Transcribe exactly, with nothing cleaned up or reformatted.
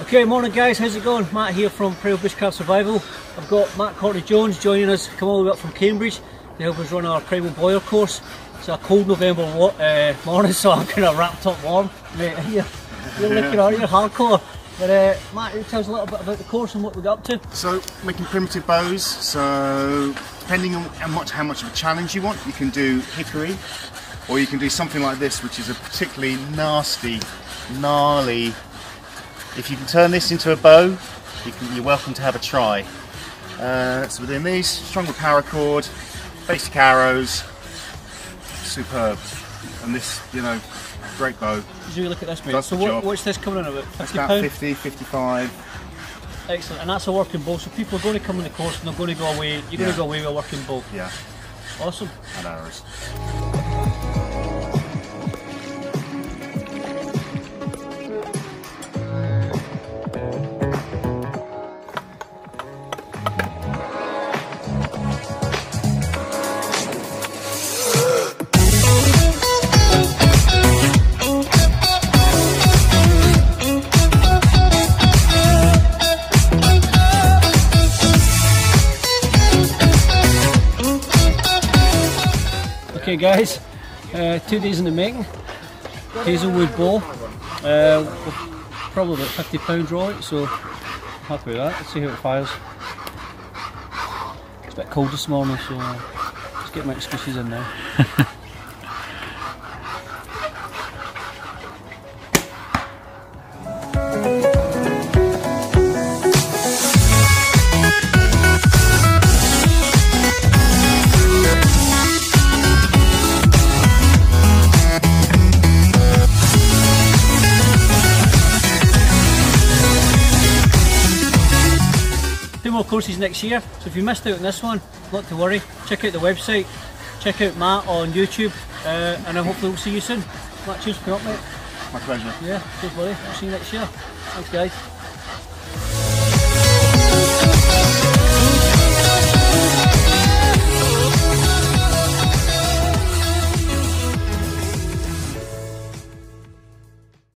Okay, morning guys, how's it going? Matt here from Primal Bushcraft Survival. I've got Matt Courtney-Jones joining us, come all the way up from Cambridge to help us run our Primal Bowyer course. It's a cold November uh, morning, so I'm kind of wrapped up warm. Mate, you're, you're looking out, you're hardcore. But uh, Matt, tell us a little bit about the course and what we got up to. So, making primitive bows, so depending on how much, how much of a challenge you want, you can do hickory, or you can do something like this, which is a particularly nasty, gnarly. If you can turn this into a bow, you can, you're welcome to have a try. Uh, so within these, stronger paracord, basic arrows, superb. And this, you know, great bow. Did you look at this, mate? So what, what's this coming in about? fifty pounds? That's about fifty, fifty-five. Excellent, and that's a working bow. So people are going to come in the course and they're going to go away. You're yeah. going to go away with a working bow. Yeah. Awesome. And arrows. Okay guys, uh, two days in the making, hazelwood bow, uh, probably about fifty pounds roll it, so happy with that. Let's see how it fires. It's a bit cold this morning, so let's get my excuses in now. Courses next year, so if you missed out on this one, not to worry, check out the website, check out Matt on YouTube, uh, and I hope we'll see you soon. Matt, cheers for coming up, mate. My pleasure. Yeah, cheers buddy, yeah. We'll see you next year. Thanks guys.